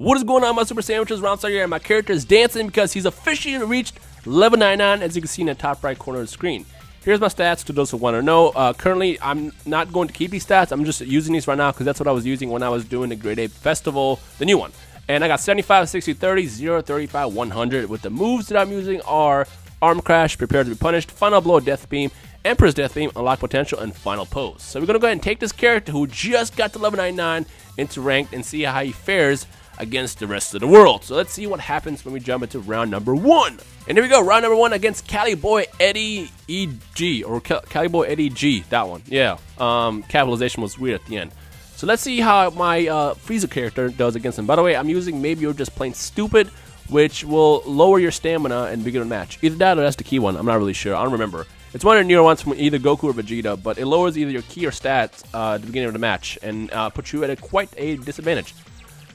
What is going on, my Super Sandwiches? RhymeStyle here, and my character is dancing because he's officially reached level 99, as you can see in the top right corner of the screen. Here's my stats to those who want to know. Currently, I'm not going to keep these stats. I'm just using these right now because that's what I was using when I was doing the Grade A Festival, the new one. And I got 75, 60, 30, 0, 35, 100. With the moves that I'm using are Arm Crash, Prepare to be Punished, Final Blow, Death Beam, Emperor's Death Beam, Unlock Potential, and Final Pose. So we're going to go ahead and take this character who just got to level 99 into ranked and see how he fares against the rest of the world. So let's see what happens when we jump into round number one. And here we go, round number one against Caliboy Eddie EG, or Caliboy Eddie G, that one. Yeah, capitalization was weird at the end. So let's see how my Frieza character does against him. By the way, I'm using Maybe You're Just Plain Stupid, which will lower your stamina and begin a match. Either that or that's the key one. I'm not really sure. I don't remember. It's one of the newer ones from either Goku or Vegeta, but it lowers either your key or stats at the beginning of the match and puts you at quite a disadvantage.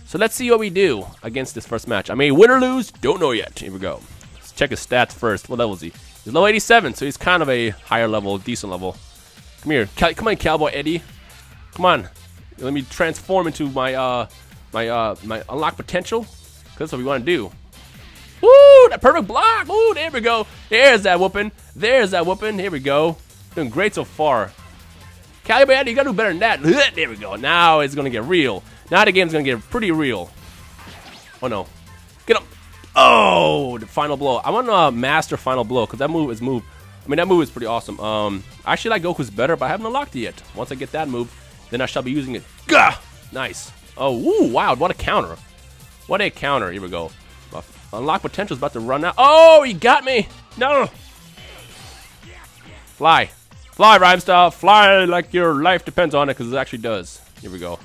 So let's see what we do against this first match. I mean, win or lose, don't know yet. Here we go. Let's check his stats first. What level is he? He's level 87, so he's kind of a higher level, decent level. Come here. Come on, Caliboy Eddie. Come on. Let me transform into my my unlock potential. Cause that's what we want to do. Woo! That perfect block. Woo! There we go. There's that whooping. There's that whooping. Here we go. Doing great so far. Caliboy Eddie, you gotta do better than that. There we go. Now it's gonna get real. Now the game's gonna get pretty real. Oh no! Get up! Oh, the final blow. I want to master final blow because that move is that move is pretty awesome. I actually like Goku's better, but I haven't unlocked it yet. Once I get that move, then I shall be using it. Gah! Nice. Oh, woo, wow! What a counter! What a counter! Here we go. My unlock potential is about to run out. Oh, he got me! No! Fly, fly, RhymeStyle, fly like your life depends on it because it actually does. Here we go.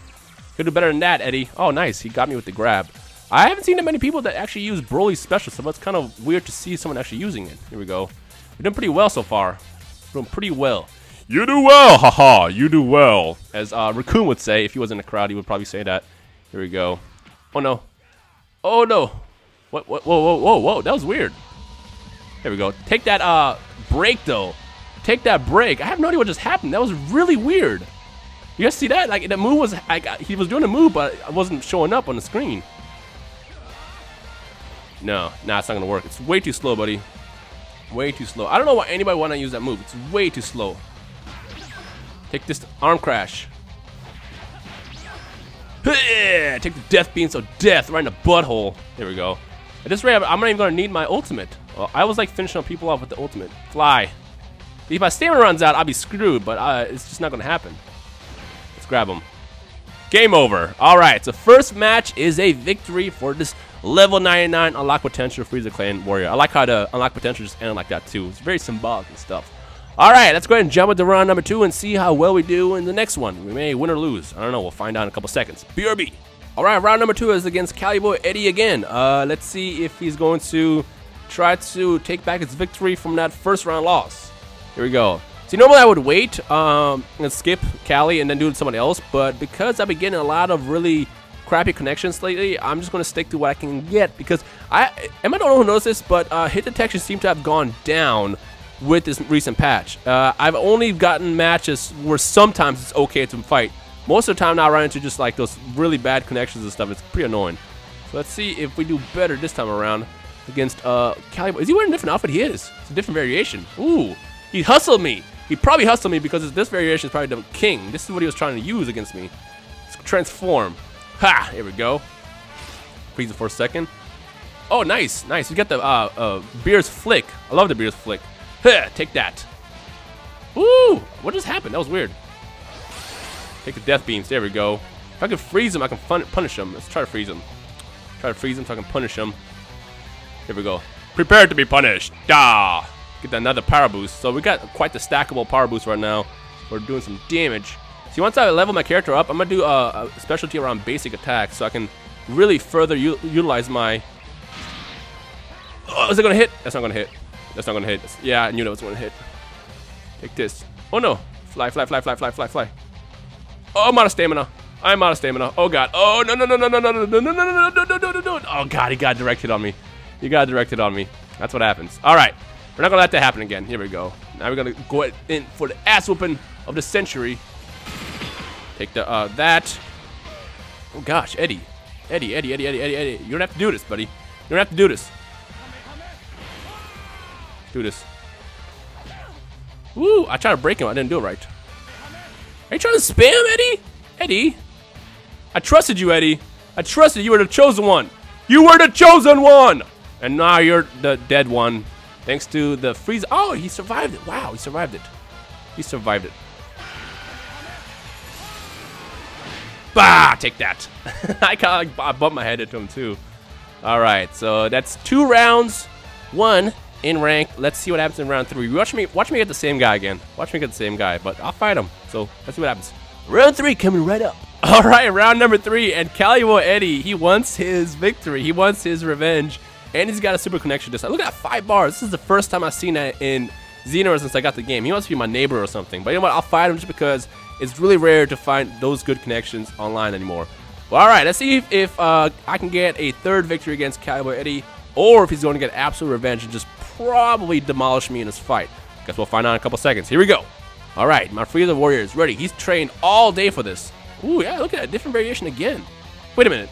Could do better than that, Eddie. Oh, nice. He got me with the grab. I haven't seen that many people that actually use Broly's special, so it's kind of weird to see someone actually using it. Here we go. We're doing pretty well so far. We're doing pretty well. You do well, haha. You do well. As Raccoon would say, if he was in the crowd, he would probably say that. Here we go. Oh, no. Oh, no. What? Whoa, whoa, whoa, whoa. That was weird. There we go. Take that break, though. Take that break. I have no idea what just happened. That was really weird. You guys see that? Like the move was, he was doing a move, but I wasn't showing up on the screen. No, nah, it's not gonna work. It's way too slow, buddy. Way too slow. I don't know why anybody wanna use that move. It's way too slow. Take this arm crash. Take the death beam, so death right in the butthole. There we go. At this rate, I'm not even gonna need my ultimate. Well, I was like finishing people off with the ultimate. Fly. If my stamina runs out, I'll be screwed, but it's just not gonna happen. Grab him. Game over. Alright, so first match is a victory for this level 99 unlock potential Frieza Clan warrior. I like how the unlock potential just ended like that too. It's very symbolic and stuff. Alright, let's go ahead and jump into round number two and see how well we do in the next one. We may win or lose. I don't know. We'll find out in a couple seconds. BRB. Alright, round number two is against Caliboy Eddie again. Let's see if he's going to try to take back his victory from that first round loss. Here we go. See, normally I would wait and skip Cali and then do it with someone else, but because I've been getting a lot of really crappy connections lately, I'm just going to stick to what I can get because I might not know who knows this, but hit detection seems to have gone down with this recent patch. I've only gotten matches where sometimes it's okay to fight. Most of the time now I run into just like those really bad connections and stuff. It's pretty annoying. So let's see if we do better this time around against Cali. Is he wearing a different outfit? He is. It's a different variation. Ooh, he hustled me. He probably hustled me because this variation is probably the king. This is what he was trying to use against me. Let's transform. Ha! Here we go. Freeze it for a second. Oh, nice. Nice. We got the Beerus flick. I love the Beerus flick. Ha! Take that. Woo! What just happened? That was weird. Take the death beams. There we go. If I can freeze him, I can punish him. Let's try to freeze him. Try to freeze him so I can punish him. Here we go. Prepare to be punished. Da! Get another power boost. So we got quite the stackable power boost right now. We're doing some damage. See, once I level my character up, I'm gonna do a specialty around basic attacks so I can really further utilize my. Oh, is it gonna hit? That's not gonna hit. That's not gonna hit. Yeah, I knew that was gonna hit. Take this. Oh no! Fly, fly, fly, fly, fly, fly, fly. Oh, I'm out of stamina. I'm out of stamina. Oh god. Oh no no no no no no no no no no no no no no no. Oh god, he got directed on me. He got directed on me. That's what happens. All right. We're not gonna let that happen again. Here we go. Now we're gonna go in for the ass whooping of the century. Take the that. Oh gosh, Eddie. Eddie. You don't have to do this, buddy. You don't have to do this. Do this. Woo! I tried to break him. I didn't do it right. Are you trying to spam, Eddie? Eddie? I trusted you, Eddie. I trusted you. You were the chosen one. You were the chosen one! And now you're the dead one. Thanks to the Frieza. Oh, he survived it. Wow, he survived it. He survived it. Bah! Take that. I kind of bumped my head into him, too. Alright, so that's 2 rounds. 1 in rank. Let's see what happens in round 3. Watch me get the same guy again. Watch me get the same guy, but I'll fight him. So let's see what happens. Round 3 coming right up. All right, round number 3, and Caliboy Eddie, he wants his victory. He wants his revenge, and he's got a super connection this time. Look at that, 5 bars. This is the first time I've seen that in Xenoverse since I got the game. He must be my neighbor or something. But you know what? I'll fight him just because it's really rare to find those good connections online anymore. Well, all right, let's see if I can get a 3rd victory against Caliboy Eddie, or if he's going to get absolute revenge and just probably demolish me in this fight. Guess we'll find out in a couple seconds. Here we go. All right, my Frieza warrior is ready. He's trained all day for this. Ooh, yeah, look at that. Different variation again. Wait a minute.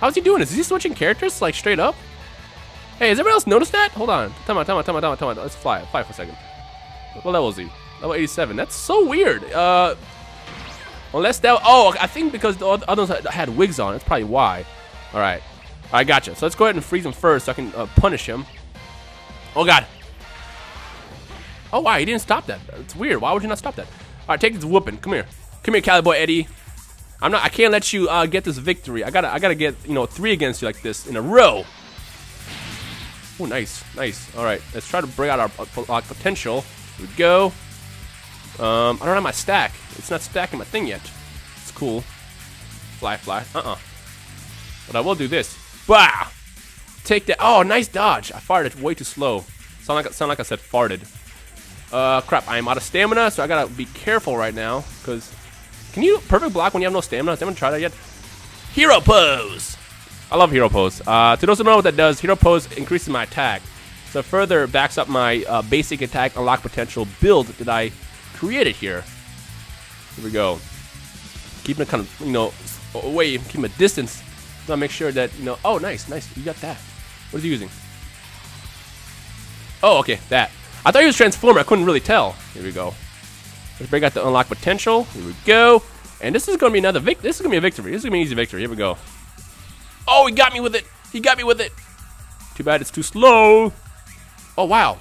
How's he doing this? Is he switching characters, like, straight up? Hey, has everyone else noticed that? Hold on. Time out. Let's fly. Fly for a second. What level is he? Level 87. That's so weird. Unless that... Oh, I think because the others had wigs on. That's probably why. All right. I gotcha. So let's go ahead and freeze him first so I can punish him. Oh, God. Oh, wow. He didn't stop that. It's weird. Why would you not stop that? All right, take this whooping. Come here. Come here, Caliboy Eddie. I can't let you get this victory. I gotta get, you know, 3 against you like this in a row. Oh, nice. Nice. All right. Let's try to bring out our potential. Here we go. I don't have my stack. It's not stacking my thing yet. It's cool. Fly, fly. But I will do this. Bah! Take that. Oh, nice dodge. I fired it way too slow. Sound like I said farted. Crap. I am out of stamina, so I gotta be careful right now. Cause can you perfect block when you have no stamina? Has anyone tried that yet? Hero pose. I love hero pose. To those who don't know what that does, hero pose increases my attack, so further backs up my basic attack unlock potential build that I created here. Here we go. Keeping it kind of, you know, away, keeping a distance. So I make sure that, you know, oh, nice, nice, you got that. What is he using? Oh, okay, that. I thought he was Transformer, I couldn't really tell. Here we go. Let's break out the unlock potential. Here we go. And this is gonna be another victory. This is gonna be a victory. This is gonna be an easy victory. Here we go. Oh, he got me with it. He got me with it. Too bad it's too slow. Oh, wow.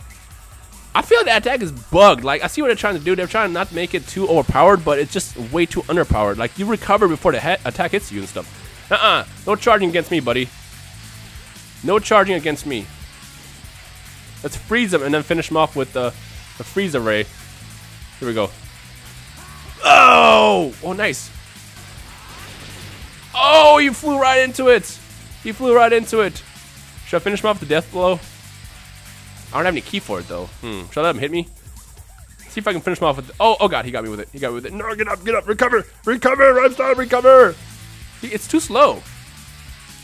I feel that attack is bugged. Like, I see what they're trying to do. They're trying not to make it too overpowered, but it's just way too underpowered. Like, you recover before the attack hits you and stuff. No charging against me, buddy. No charging against me. Let's freeze him and then finish him off with the freeze array. Here we go. Oh! Oh, nice. Oh, you flew right into it. He flew right into it. Should I finish him off with the death blow? I don't have any key for it, though. Should I let him hit me? See if I can finish him off with... Oh, oh, God, he got me with it. He got me with it. No, get up, recover. Recover, RhymeStyle, recover. It's too slow.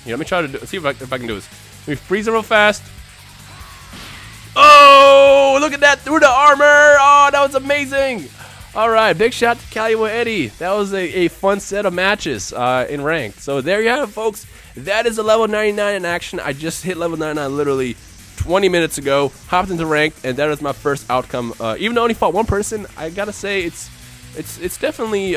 Yeah, let me try to see if I can do this. Let me freeze it real fast. Oh, look at that through the armor. Oh, that was amazing. All right, big shout to Caliboy Eddie. That was a fun set of matches in ranked. So there you have it, folks. That is a level 99 in action. I just hit level 99 literally 20 minutes ago. Hopped into ranked, and that was my first outcome. Even though I only fought one person, I gotta say it's definitely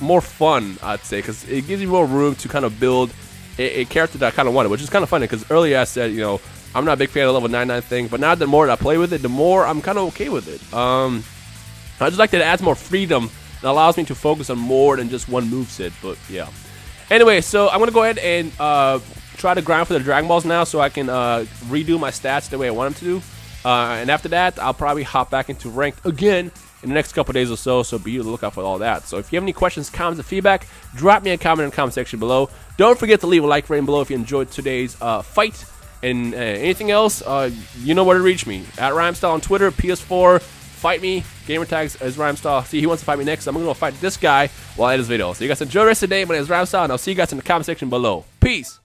more fun, I'd say, because it gives you more room to kind of build a character that I kind of wanted, which is kind of funny, because earlier I said, you know, I'm not a big fan of the level 99 thing, but now the more that I play with it, the more I'm kind of okay with it. I just like that it adds more freedom and allows me to focus on more than just one moveset, but yeah. Anyway, so I'm going to go ahead and try to grind for the Dragon Balls now so I can redo my stats the way I want them to. And after that, I'll probably hop back into ranked again in the next couple days or so, so be on the lookout for all that. So if you have any questions, comments, and feedback, drop me a comment in the comment section below. Don't forget to leave a like rating below if you enjoyed today's fight. And anything else, you know where to reach me. At RhymeStyle on Twitter, PS4, fight me. Gamer tags is RhymeStyle. See, he wants to fight me next, so I'm going to go fight this guy while I edit this video. So you guys enjoy the rest of the day. My name is RhymeStyle, and I'll see you guys in the comment section below. Peace.